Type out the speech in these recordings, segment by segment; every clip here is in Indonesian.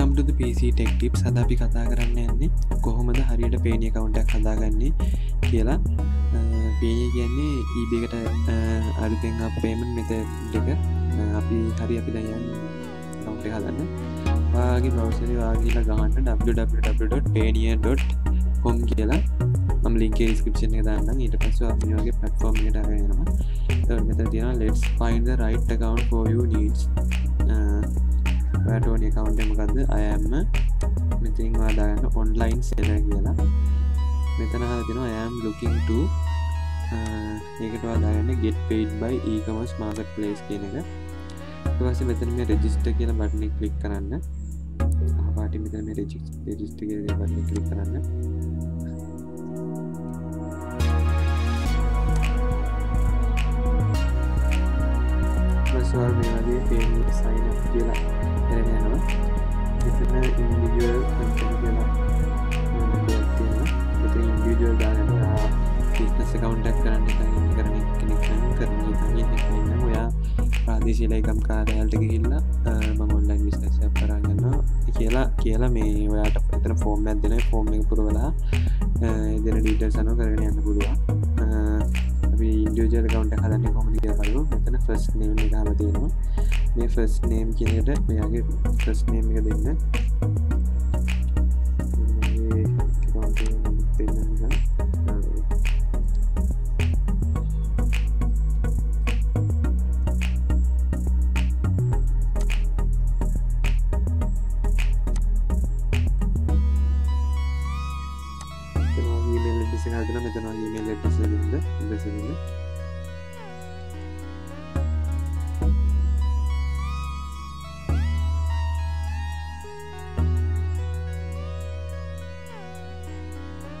Welcome to the PC Tech Tips. Ada api kata kerana ni, kohomada hari ada paynya account tak ada ganne, kira paynya kianne eBay kita ada tengah payment method dekat, api hari api dah yang account tak ada ni. Bagi browser ni bagi kita ganne www.paynya.com kira, am link ke description kita ada ni. Ini pasal api orang ke platform ni dah ada nama. Terus kita dia let's find the right account for your needs. Walaupun account yang mukadde, ayam, meeting ada kan online seller gila. Meeting ada dino ayam looking to, ini kita ada kan get paid by e-commerce marketplace gini kan. Terus meeting me register gila button klik kanan. Apa arti meeting me register gila button klik kanan. Soal melalui payment sign up gila, karena karena individual content gila, itu individual dalam business account kerana ini ya pradesi lagam karya lagi gila, bangunan bisnisnya perangnya no, kira me ya itu format dene formnya perlu lah, dene details anu kerana yang perlu lah. Individual account එක හදන්න කොහොමද කියලා බලමු. මෙතන first name එක හරලා තියෙනවා. මේ first name කියන එකට මෙයාගේ first name එක දෙන්න. මේ account එක දෙන්න නිකන්. email address දෙන්න. address දෙන්න. enter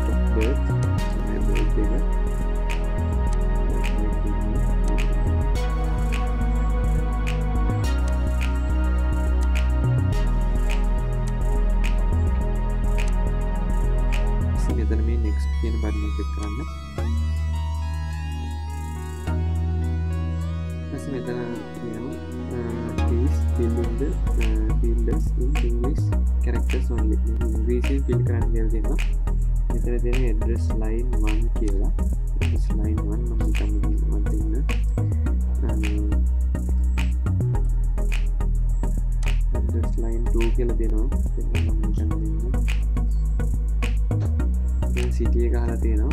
of birth තමයි මේක. Ini baru dikeluarkan. Masih ada yang please builders in English characters only. English build kerana dia jenuh. Kita ada yang address line 1 kira. Address line 1 meminta meminta. Address line 2 kira jenuh. Meminta meminta. City එක හරලා තියෙනවා.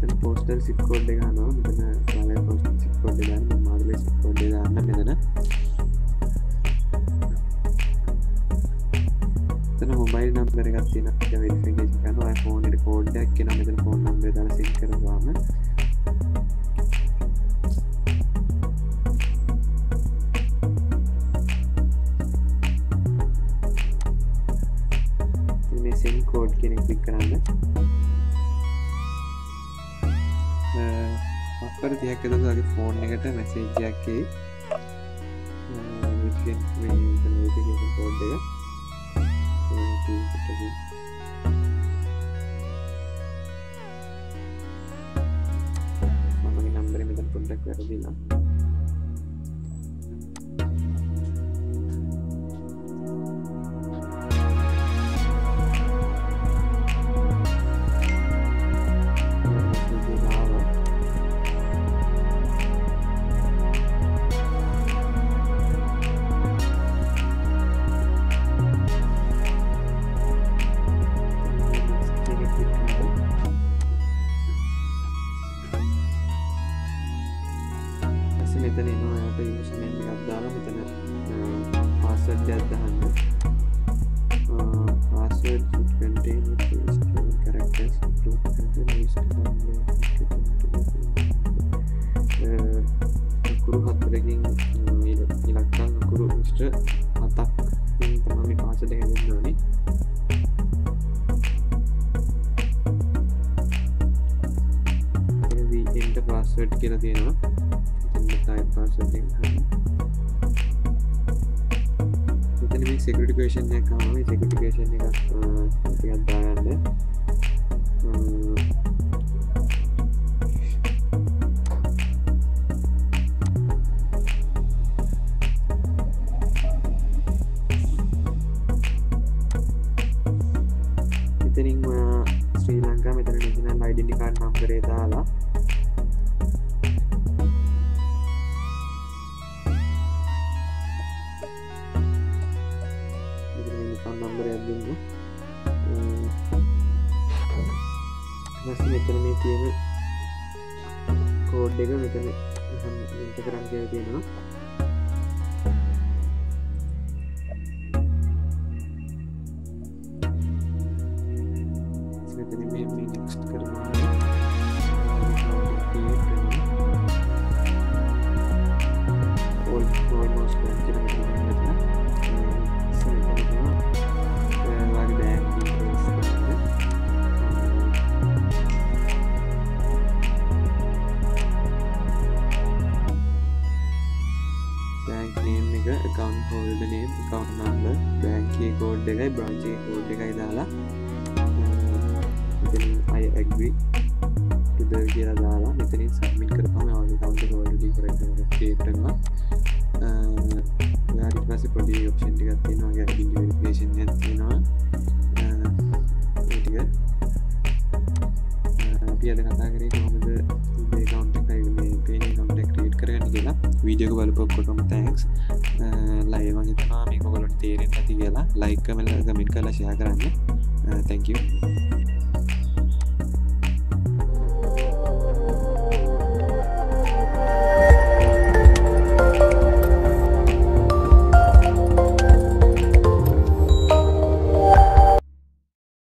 දැන් postal zip code එක ගන්නවා. මෙතන කාලේ postal zip code එක ගන්න මාර්ගයේ zip code එක ගන්න මෙතන. දැන් mobile number එකක් තියෙනවා. ඒක verification කරනවා. iPhone එකේ code එකක් එනවා. මෙතන phone number එක දාලා sync කරගාම send code kene klik කරන්න. අපර 30ක් අතර ඔයාගේ ෆෝන් එකට මැසේජ් එකක් එයි. මෙතෙන් මේ ඉන්ටර්නෙට් කෝඩ් එක. මම මේ නම්බරේ මෙතන පොඩ්ඩක් වැරදිලා. මෙතන එනවා අපට යූසර් නේම් එකක් දාලා මෙතන පාස්වර්ඩ් එකක් දාන්න. Password should contain least characters to the least number අකුරු හතරකින් ඉලක්කම් අකුරු මිශ්‍ර හතක් වෙන තමයි මේ පාස්වර්ඩ් එක දෙන්න ඕනේ. එවි enter password කියලා තියෙනවා. Type password security question nya kami security question nya ketika anda Sri Lanka meter national identity card number eta ala number yang dulu masih meter me tiyena code එක මෙතන enter කරන් කියලා තියෙනවා. Bank name එක, account holder name, account number, bank key code එකයි branch code එකයි දාලා මෙතනින් I agree to the කියලා දාලා මෙතනින් submit කරපුවාම ඔයාගේ account එක already correct වෙනවා. create කරනවා. ඊට පස්සේ පොඩි option ටිකක් තියෙනවා. identity verification එකක් තියෙනවා. ටික අපි අද කතා කරේ කොහොමද මේ account එකයි මේ page account එක create කරගන්නේ කියලා. Video ke baru pokoknya thanks live banget na meko kalau terin nanti ya lah like comment share karannya thank you.